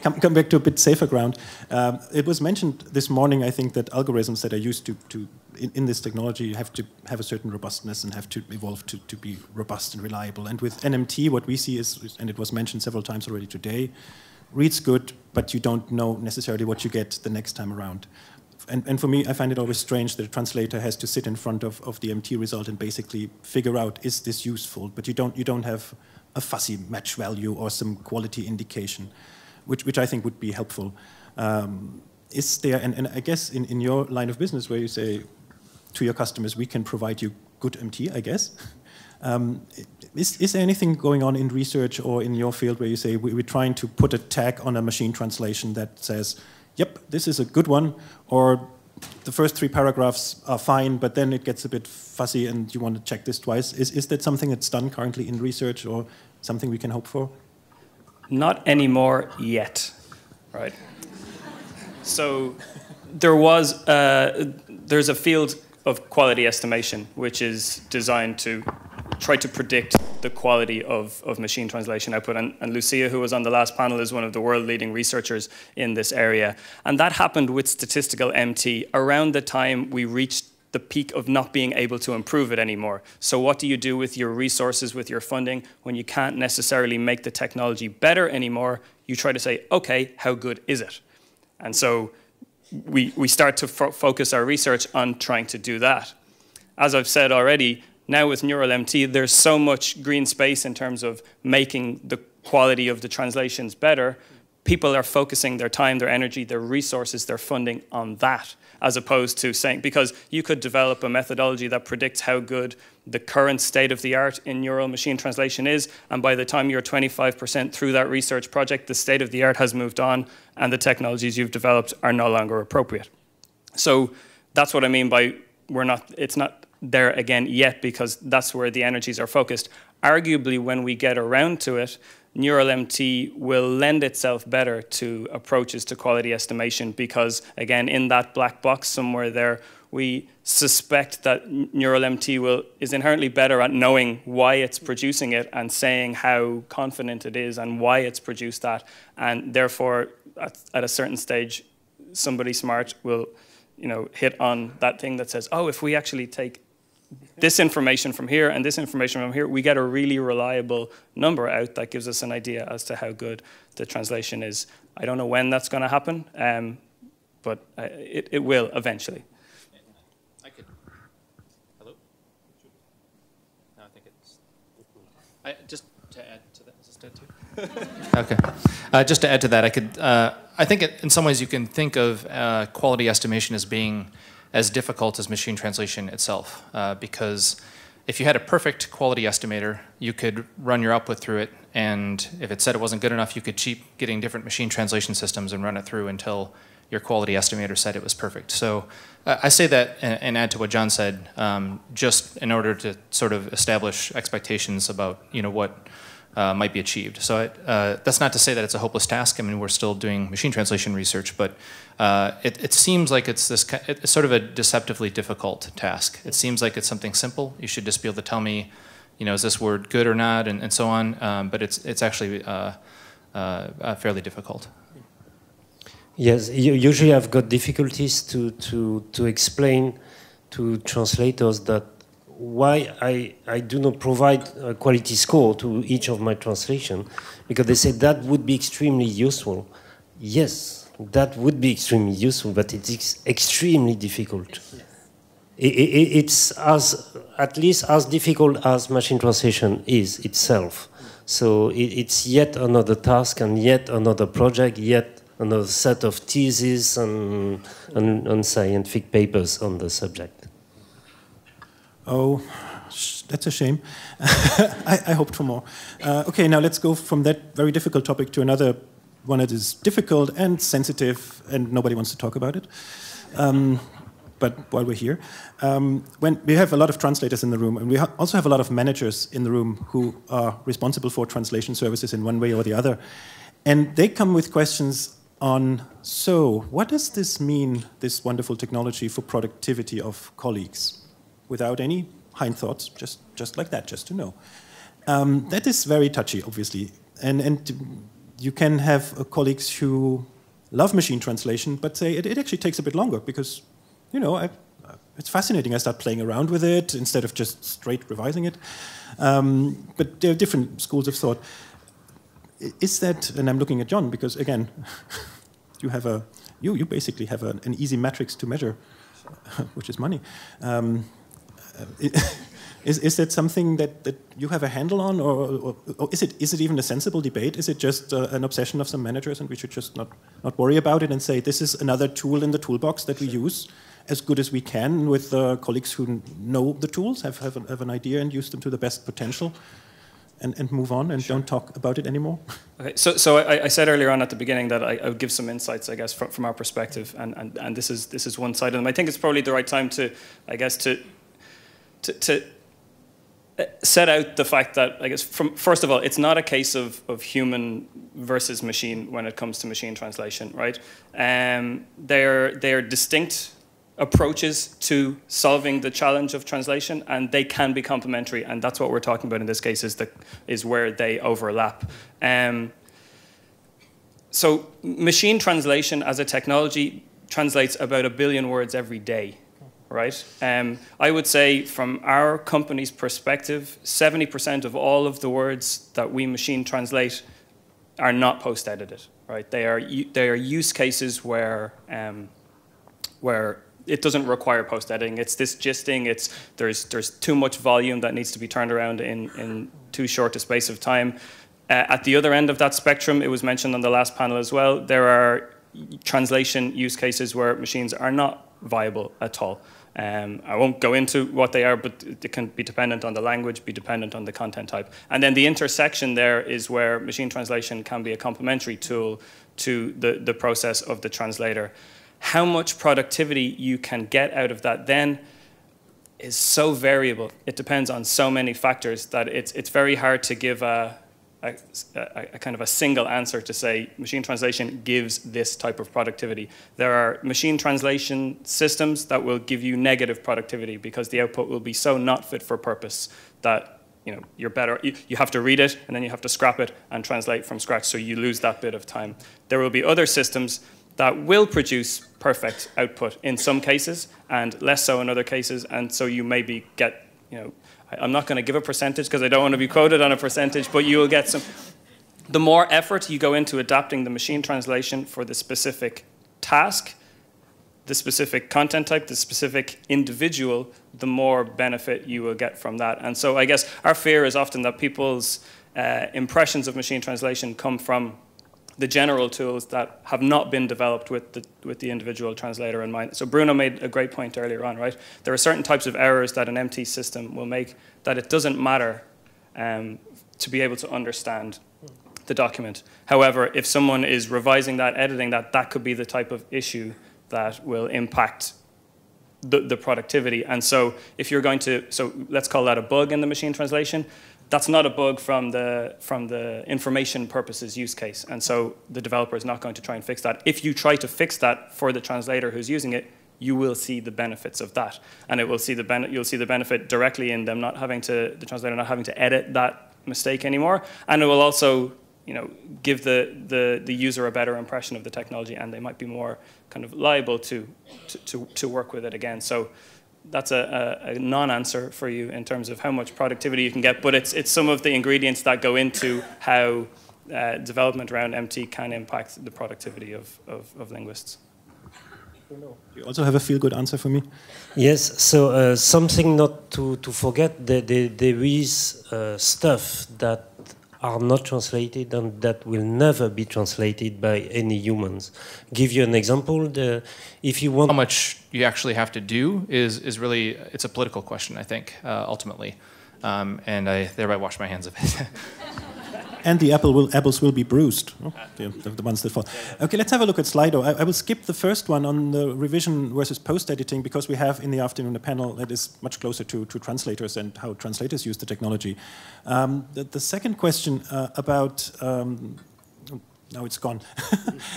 come, come back to a bit safer ground. Um, it was mentioned this morning, I think, that algorithms that are used to, to in, in this technology have to have a certain robustness and have to evolve to, to be robust and reliable. And with N M T, what we see is, and it was mentioned several times already today, reads good, but you don't know necessarily what you get the next time around. And, and for me, I find it always strange that a translator has to sit in front of, of the M T result and basically figure out, is this useful? But you don't, you don't have a fuzzy match value or some quality indication, which, which I think would be helpful. Um, is there, and, and I guess in, in your line of business where you say to your customers, we can provide you good M T, I guess, Um, is, is there anything going on in research or in your field where you say we, we're trying to put a tag on a machine translation that says, yep, this is a good one, or the first three paragraphs are fine, but then it gets a bit fuzzy and you want to check this twice? Is, is that something that's done currently in research or something we can hope for? Not anymore yet, right? So there was, uh, there's a field of quality estimation, which is designed to try to predict the quality of, of machine translation output. And, and Lucia, who was on the last panel, is one of the world-leading researchers in this area. And that happened with statistical M T around the time we reached the peak of not being able to improve it anymore. So what do you do with your resources, with your funding, when you can't necessarily make the technology better anymore? You try to say, okay, how good is it? And so we, we start to fo- focus our research on trying to do that. As I've said already, now with Neural M T, there's so much green space in terms of making the quality of the translations better. People are focusing their time, their energy, their resources, their funding on that, as opposed to saying, because you could develop a methodology that predicts how good the current state of the art in neural machine translation is, and by the time you're twenty-five percent through that research project, the state of the art has moved on, and the technologies you've developed are no longer appropriate. So that's what I mean by we're not, it's not there again yet, because that's where the energies are focused. Arguably, when we get around to it, Neural M T will lend itself better to approaches to quality estimation because, again, in that black box somewhere there, we suspect that Neural M T will, is inherently better at knowing why it's producing it and saying how confident it is and why it's produced that. And therefore, at, at a certain stage, somebody smart will, you know, hit on that thing that says, oh, if we actually take this information from here and this information from here, we get a really reliable number out that gives us an idea as to how good the translation is. I don't know when that's going to happen, um, but uh, it, it will eventually. I could. Hello? No, I think it's. I, just to add to that. Is this dead too? Okay. Uh, just to add to that, I could. Uh, I think it, in some ways you can think of uh, quality estimation as being as difficult as machine translation itself, uh, because if you had a perfect quality estimator, you could run your output through it, and if it said it wasn't good enough, you could keep getting different machine translation systems and run it through until your quality estimator said it was perfect. So uh, I say that and, and add to what John said, um, just in order to sort of establish expectations about, you know, what uh, might be achieved. So it, uh, that's not to say that it's a hopeless task. I mean, we're still doing machine translation research, but Uh, it, it seems like it's this it's sort of a deceptively difficult task. It seems like it's something simple. You should just be able to tell me, you know, is this word good or not, and, and so on. Um, but it's it's actually uh, uh, fairly difficult. Yes, you usually I've got difficulties to to to explain to translators that why I I do not provide a quality score to each of my translation, because they say that would be extremely useful. Yes. That would be extremely useful, but it's extremely difficult. Yes. It, it, it's as, at least as difficult as machine translation is itself. So it, it's yet another task and yet another project, yet another set of theses and, and, and scientific papers on the subject. Oh, that's a shame. I, I hoped for more. Uh, okay, now let's go from that very difficult topic to another one that is difficult and sensitive, and nobody wants to talk about it. Um, but while we're here, um, when we have a lot of translators in the room, and we ha also have a lot of managers in the room who are responsible for translation services in one way or the other. And they come with questions on, so what does this mean, this wonderful technology, for productivity of colleagues? Without any hind thoughts, just, just like that, just to know. Um, that is very touchy, obviously. And, and you can have colleagues who love machine translation, but say it, it actually takes a bit longer because, you know, I, it's fascinating. I start playing around with it instead of just straight revising it. Um, but there are different schools of thought. Is that, and I'm looking at John because again, you have a, you you basically have an, an easy matrix to measure, which is money. Um, Is, is that something that, that you have a handle on, or, or, or is it is it even a sensible debate? Is it just uh, an obsession of some managers, and we should just not, not worry about it and say this is another tool in the toolbox that we use as good as we can with uh, colleagues who know the tools, have, have, an, have an idea and use them to the best potential, and, and move on and sure. don't talk about it anymore? Okay, so so I, I said earlier on at the beginning that I, I would give some insights, I guess, from, from our perspective, and, and, and this is this is one side of them. I think it's probably the right time to, I guess, to to... to set out the fact that, I guess, from, first of all, it's not a case of, of human versus machine when it comes to machine translation, right? Um, they're, they're distinct approaches to solving the challenge of translation, and they can be complementary, and that's what we're talking about in this case, is, the, is where they overlap. Um, so machine translation as a technology translates about a billion words every day. Right? Um, I would say from our company's perspective, seventy percent of all of the words that we machine translate are not post-edited. Right? They are, they are use cases where, um, where it doesn't require post-editing. It's this gisting. It's, there's, there's too much volume that needs to be turned around in, in too short a space of time. Uh, at the other end of that spectrum, it was mentioned on the last panel as well, there are translation use cases where machines are not viable at all. Um, I won't go into what they are, but it can be dependent on the language, be dependent on the content type. And then the intersection there is where machine translation can be a complementary tool to the, the process of the translator. How much productivity you can get out of that then is so variable. It depends on so many factors that it's, it's very hard to give a, a, a kind of a single answer to say machine translation gives this type of productivity. There are machine translation systems that will give you negative productivity because the output will be so not fit for purpose that you know you're better. You, you have to read it and then you have to scrap it and translate from scratch, so you lose that bit of time. There will be other systems that will produce perfect output in some cases and less so in other cases, and so you maybe get you know. I'm not going to give a percentage because I don't want to be quoted on a percentage, but you will get some. The more effort you go into adapting the machine translation for the specific task, the specific content type, the specific individual, the more benefit you will get from that. And so I guess our fear is often that people's uh, impressions of machine translation come from the general tools that have not been developed with the, with the individual translator in mind. So Bruno made a great point earlier on, right? There are certain types of errors that an M T system will make that it doesn't matter um, to be able to understand the document. However, if someone is revising that, editing that, that could be the type of issue that will impact the, the productivity. And so if you're going to, so let's call that a bug in the machine translation. That's not a bug from the, from the information purposes use case. And so the developer is not going to try and fix that. If you try to fix that for the translator who's using it, you will see the benefits of that. And it will see the ben you'll see the benefit directly in them not having to, the translator not having to edit that mistake anymore. And it will also you know, give the, the, the user a better impression of the technology, and they might be more kind of liable to, to, to, to work with it again. So. That's a, a, a non-answer for you in terms of how much productivity you can get, but it's, it's some of the ingredients that go into how uh, development around M T can impact the productivity of, of, of linguists. You also have a feel-good answer for me? Yes, so uh, something not to, to forget, that there is uh, stuff that are not translated and that will never be translated by any humans. Give you an example, the, if you want... How much you actually have to do is, is really, it's a political question, I think, uh, ultimately. Um, and I thereby wash my hands of it. And the apple will, apples will be bruised, oh, the, the ones that fall. Okay, let's have a look at Slido. I, I will skip the first one on the revision versus post-editing because we have in the afternoon a panel that is much closer to, to translators and how translators use the technology. Um, the, the second question uh, about... Um, now it's gone.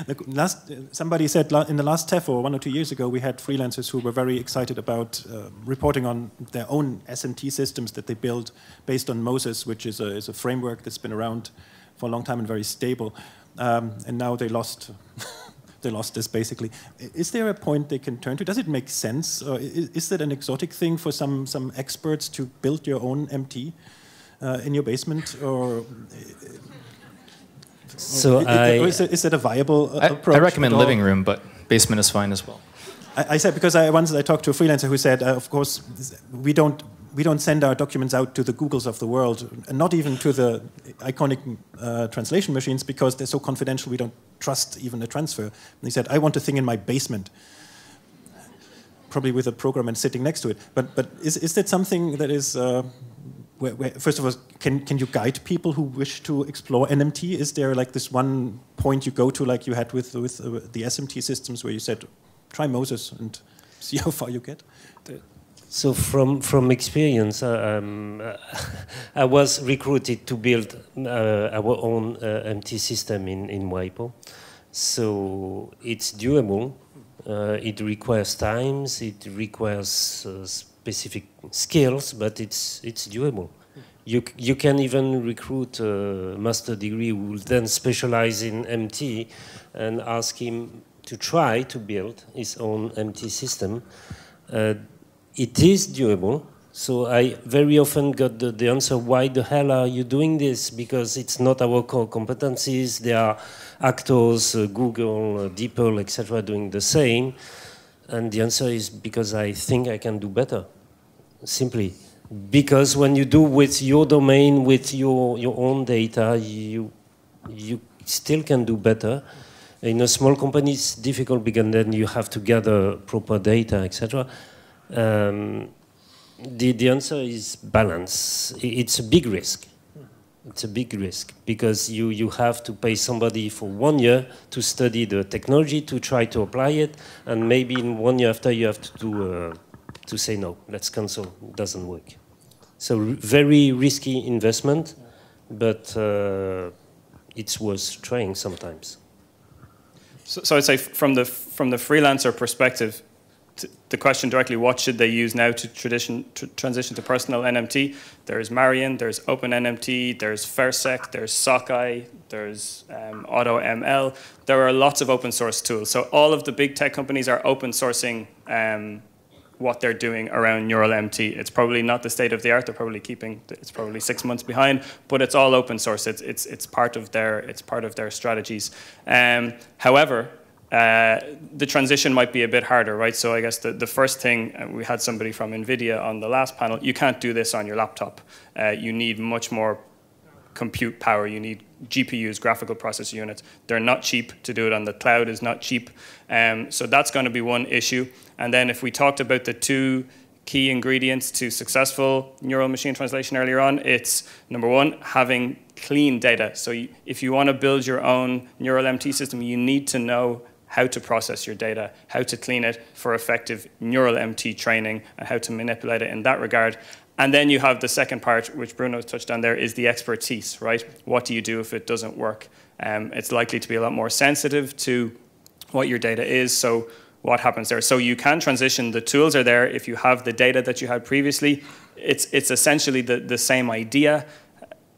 the last, somebody said in the last T E F or one or two years ago, we had freelancers who were very excited about uh, reporting on their own S M T systems that they build based on Moses, which is a, is a framework that's been around for a long time and very stable. Um, and now they lost, they lost this basically. Is there a point they can turn to? Does it make sense? Or is, is that an exotic thing for some, some experts to build your own M T uh, in your basement? Or? So it, I, is, that, is that a viable uh, I, approach? I recommend living room, but basement is fine as well. I, I said because I once I talked to a freelancer who said, uh, of course, we don't we don't send our documents out to the Googles of the world, and not even to the iconic uh, translation machines, because they're so confidential we don't trust even a transfer. And he said, I want a thing in my basement, probably with a program and sitting next to it. But, but is, is that something that is, uh, where, where, first of all, can, can you guide people who wish to explore N M T? Is there like this one point you go to, like you had with, with uh, the S M T systems, where you said, try Moses and see how far you get? So from, from experience, um, I was recruited to build uh, our own uh, M T system in, in WIPO. So it's doable. Uh, it requires times, it requires uh, specific skills, but it's, it's doable. You, you can even recruit a master degree who will then specialize in M T and ask him to try to build his own M T system. Uh, It is doable, so I very often got the, the answer, why the hell are you doing this? Because it's not our core competencies. There are actors, uh, Google, uh, DeepL, et cetera doing the same. And the answer is because I think I can do better, simply. Because when you do with your domain, with your, your own data, you, you still can do better. In a small company, it's difficult because then you have to gather proper data, et cetera. Um, the, the answer is balance. It's a big risk. It's a big risk because you, you have to pay somebody for one year to study the technology, to try to apply it, and maybe in one year after you have to, do, uh, to say no, let's cancel, it doesn't work. So very risky investment, but uh, it's worth trying sometimes. So, so I'd say from the, from the freelancer perspective, the question directly, what should they use now to tradition, tr transition to personal N M T? There's Marion, there's Open N M T, there's Fairsec, there's Sockeye, there's um, AutoML. There are lots of open source tools. So all of the big tech companies are open sourcing um, what they're doing around Neural M T. It's probably not the state of the art. They're probably keeping. It's probably six months behind, but it's all open source. It's it's it's part of their it's part of their strategies. Um, however. Uh, the transition might be a bit harder, right? So I guess the, the first thing, uh, we had somebody from NVIDIA on the last panel, you can't do this on your laptop. Uh, you need much more compute power. You need G P Us, graphical processor units. They're not cheap to do it on the cloud, is not cheap. Um, so that's going to be one issue. And then if we talked about the two key ingredients to successful neural machine translation earlier on, it's number one, having clean data. So you, if you want to build your own neural M T system, you need to know how to process your data, how to clean it for effective neural M T training, and how to manipulate it in that regard. And then you have the second part, which Bruno touched on there, is the expertise, right? What do you do if it doesn't work? Um, it's likely to be a lot more sensitive to what your data is, so what happens there? So you can transition, the tools are there. If you have the data that you had previously, it's, it's essentially the, the same idea.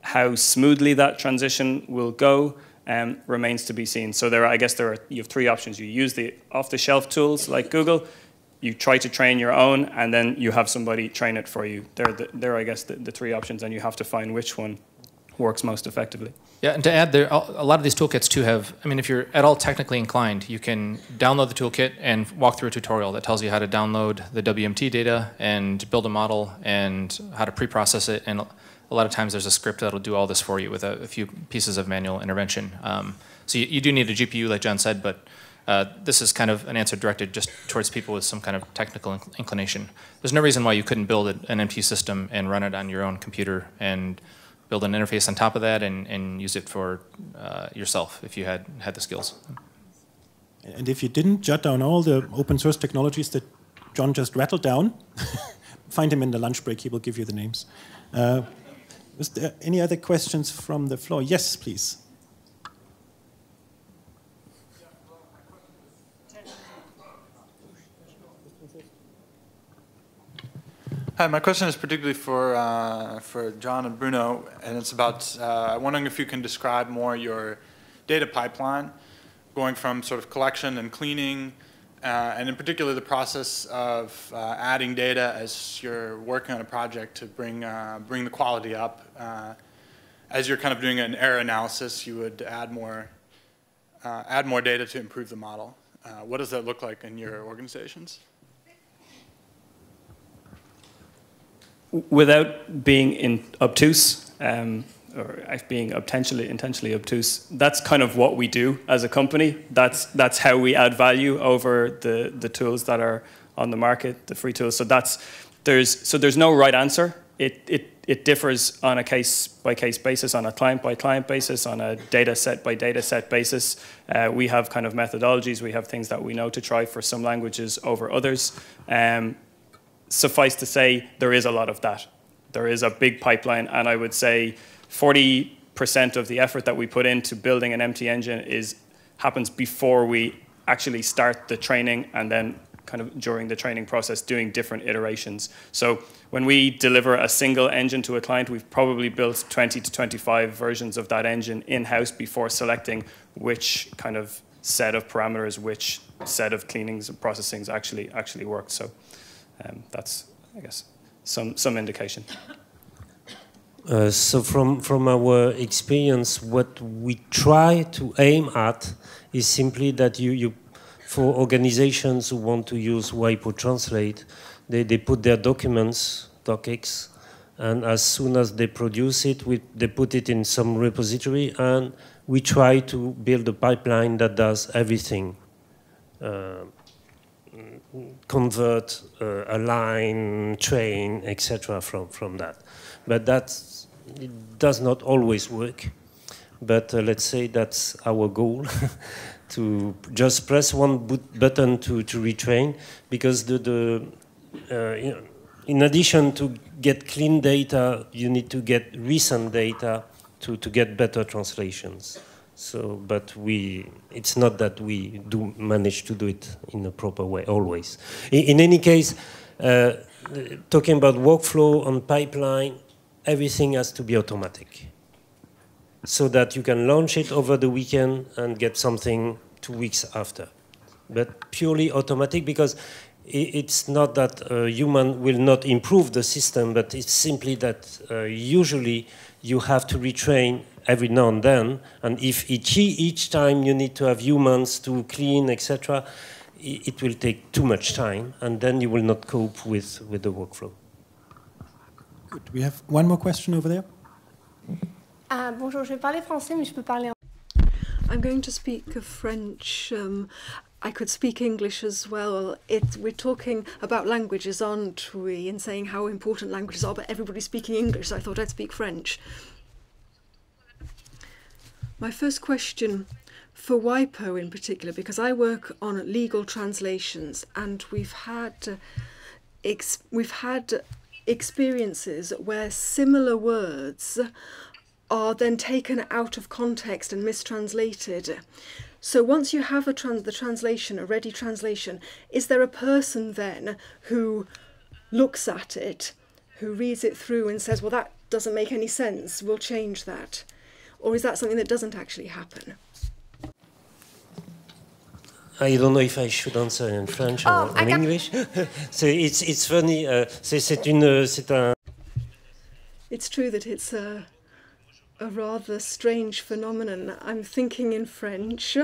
How smoothly that transition will go Um, remains to be seen. So there, are, I guess there are, you have three options. You use the off-the-shelf tools like Google, you try to train your own, and then you have somebody train it for you. There, the, there I guess, the, the three options, and you have to find which one works most effectively. Yeah, and to add, there, a lot of these toolkits too have, I mean, if you're at all technically inclined, you can download the toolkit and walk through a tutorial that tells you how to download the W M T data and build a model and how to pre-process it, and a lot of times there's a script that'll do all this for you with a, a few pieces of manual intervention. Um, so you, you do need a G P U, like John said, but uh, this is kind of an answer directed just towards people with some kind of technical inc inclination. There's no reason why you couldn't build an M T system and run it on your own computer and build an interface on top of that and, and use it for uh, yourself if you had, had the skills. And if you didn't jot down all the open source technologies that John just rattled down, find him in the lunch break, he will give you the names. Uh, Is there any other questions from the floor? Yes, please. Hi, my question is particularly for uh, for John and Bruno, and it's about uh, wondering if you can describe more your data pipeline, going from sort of collection and cleaning, uh, and in particular the process of uh, adding data as you're working on a project to bring uh, bring the quality up. Uh, as you're kind of doing an error analysis, you would add more uh, add more data to improve the model. Uh, what does that look like in your organizations? without being in obtuse, um, or being intentionally, intentionally obtuse, that's kind of what we do as a company. That's, that's how we add value over the, the tools that are on the market, the free tools. So that's, there's, so there's no right answer. It, it, it differs on a case-by-case basis, on a client-by-client basis, on a data set-by-data set basis. Uh, we have kind of methodologies. We have things that we know to try for some languages over others. Um, suffice to say, there is a lot of that. There is a big pipeline, and I would say forty percent of the effort that we put into building an M T engine is happens before we actually start the training, and then kind of during the training process doing different iterations. So when we deliver a single engine to a client, we've probably built twenty to twenty-five versions of that engine in-house before selecting which kind of set of parameters, which set of cleanings and processings actually actually work. So um, that's, I guess, some some indication. Uh, so from, from our experience, what we try to aim at is simply that you, you for organizations who want to use WIPO Translate, they, they put their documents, docx, and as soon as they produce it, we, they put it in some repository, and we try to build a pipeline that does everything. Uh, convert, uh, align, train, et cetera from, from that. But that does not always work. But uh, let's say that's our goal, to just press one button to, to retrain, because the, the uh, in addition to get clean data, you need to get recent data to, to get better translations. So, but we, it's not that we do manage to do it in a proper way always. In, in any case, uh, talking about workflow on pipeline, everything has to be automatic, so that you can launch it over the weekend and get something two weeks after. But purely automatic, because it's not that a human will not improve the system, but it's simply that uh, usually you have to retrain every now and then, and if each, each time you need to have humans to clean, et cetera, it will take too much time, and then you will not cope with, with the workflow. Good. We have one more question over there. Ah, bonjour, je vais parler français, mais je peux parler en... I'm going to speak of French. Um, I could speak English as well. It, we're talking about languages, aren't we, and saying how important languages are, but everybody's speaking English, so I thought I'd speak French. My first question for WIPO in particular, because I work on legal translations, and we've had uh, ex we've had experiences where similar words are then taken out of context and mistranslated. So once you have a trans the translation, a ready translation, is there a person then who looks at it, who reads it through and says, well, that doesn't make any sense, we'll change that? Or is that something that doesn't actually happen? I don't know if I should answer in French oh, or in English. So it's it's funny. Uh, c'est une c'est un. It's true that it's a a rather strange phenomenon. I'm thinking in French.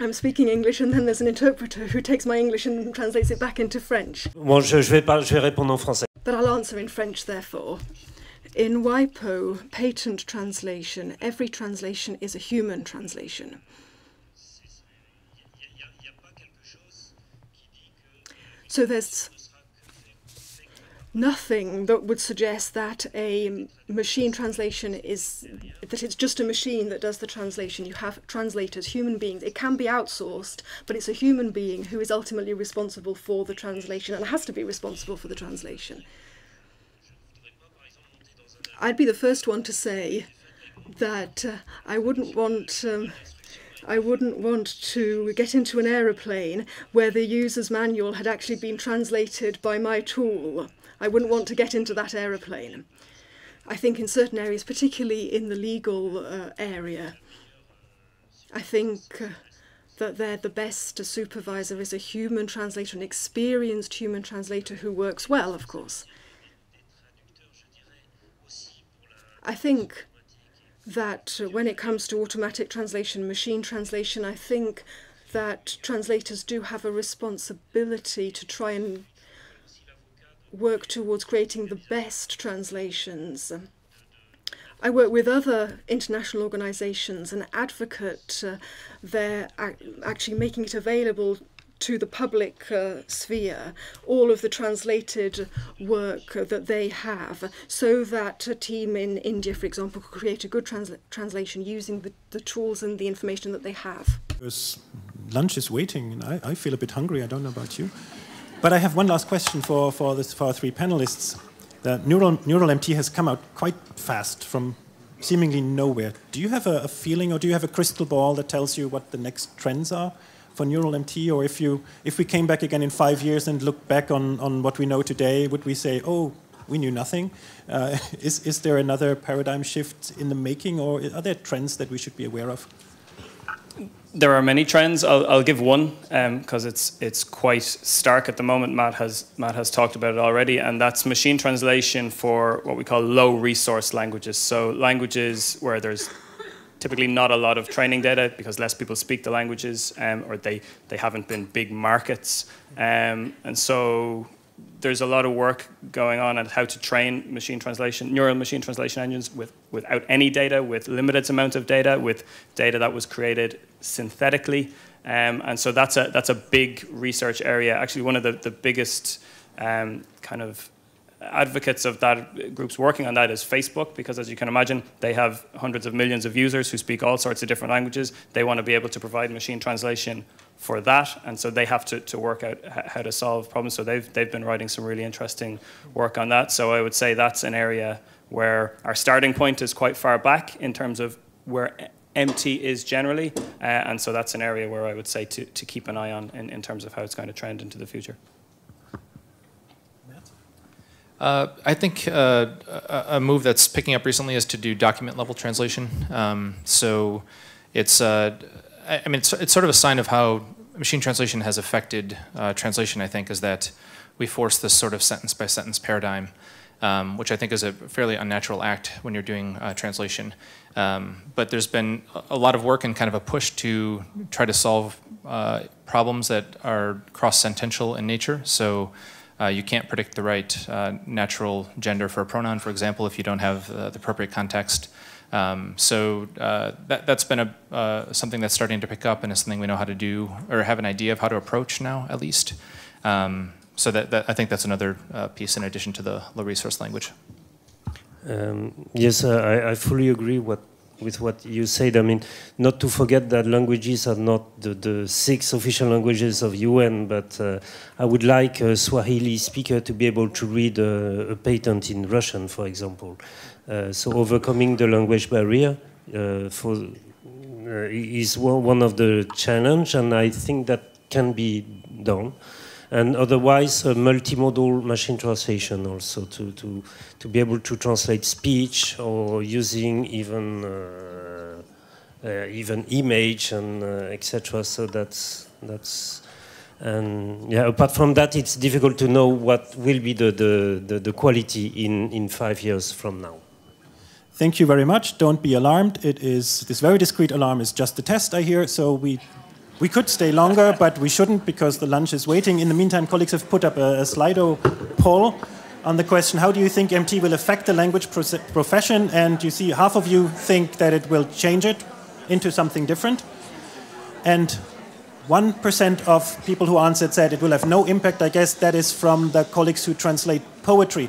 I'm speaking English, and then there's an interpreter who takes my English and translates it back into French. Bon, je, je vais pas, je vais répondre en français. But I'll answer in French, therefore. In WIPO, patent translation, every translation is a human translation. So there's nothing that would suggest that a machine translation is, that it's just a machine that does the translation. You have translators, human beings. It can be outsourced, but it's a human being who is ultimately responsible for the translation and has to be responsible for the translation. I'd be the first one to say that uh, I wouldn't want... Um, I wouldn't want to get into an aeroplane where the user's manual had actually been translated by my tool. I wouldn't want to get into that aeroplane. I think in certain areas, particularly in the legal uh, area, I think uh, that they're the best supervisor is a human translator, an experienced human translator who works well, of course. I think that when it comes to automatic translation, machine translation, I think that translators do have a responsibility to try and work towards creating the best translations. I work with other international organizations and advocate uh, their ac actually making it available to the public uh, sphere, all of the translated work uh, that they have, so that a team in India, for example, could create a good transla translation using the, the tools and the information that they have. Because lunch is waiting, and I, I feel a bit hungry, I don't know about you. But I have one last question for, for, this, for our three panelists. The neural, neural M T has come out quite fast from seemingly nowhere. Do you have a, a feeling, or do you have a crystal ball that tells you what the next trends are for neural M T? Or if you, if we came back again in five years and looked back on, on what we know today, would we say, oh, we knew nothing? Uh, is, is there another paradigm shift in the making, or are there trends that we should be aware of? There are many trends. I'll, I'll give one because um, it's it's quite stark at the moment. Matt has Matt has talked about it already, and that's machine translation for what we call low resource languages. So languages where there's typically not a lot of training data because less people speak the languages, um, or they they haven't been big markets, um, and so there's a lot of work going on at how to train machine translation, neural machine translation engines with, without any data, with limited amount of data, with data that was created synthetically. Um, and so that's a, that's a big research area. Actually, one of the, the biggest um, kind of advocates of that groups working on that is Facebook, because as you can imagine, they have hundreds of millions of users who speak all sorts of different languages. They want to be able to provide machine translation for that, and so they have to, to work out how to solve problems. So they've, they've been writing some really interesting work on that. So I would say that's an area where our starting point is quite far back in terms of where M T is generally, uh, and so that's an area where I would say to, to keep an eye on in, in terms of how it's going to trend into the future. Uh, I think uh, a move that's picking up recently is to do document level translation. Um, so it's, uh, I mean, it's, it's sort of a sign of how machine translation has affected uh, translation, I think, is that we force this sort of sentence by sentence paradigm, um, which I think is a fairly unnatural act when you're doing uh, translation. Um, but there's been a lot of work and kind of a push to try to solve uh, problems that are cross-sentential in nature. So Uh, you can't predict the right uh, natural gender for a pronoun, for example, if you don't have uh, the appropriate context. Um, so uh, that, that's been a, uh, something that's starting to pick up, and is something we know how to do, or have an idea of how to approach now, at least. Um, so that, that, I think that's another uh, piece in addition to the low-resource language. Um, yes, uh, I, I fully agree what, with what you said. I mean, not to forget that languages are not the, the six official languages of U N, but uh, I would like a Swahili speaker to be able to read a, a patent in Russian, for example. Uh, so overcoming the language barrier uh, for, uh, is one of the challenges, and I think that can be done. And otherwise, uh, multimodal machine translation also, to, to, to be able to translate speech, or using even uh, uh, even image and uh, et cetera. So that's, that's, and yeah, apart from that, it's difficult to know what will be the, the, the, the quality in, in five years from now. Thank you very much. Don't be alarmed. It is, this very discreet alarm is just a test, I hear, so we... We could stay longer, but we shouldn't, because the lunch is waiting. In the meantime, colleagues have put up a, a Slido poll on the question, how do you think M T will affect the language pro profession? And you see half of you think that it will change it into something different. And one percent of people who answered said it will have no impact. I guess that is from the colleagues who translate poetry.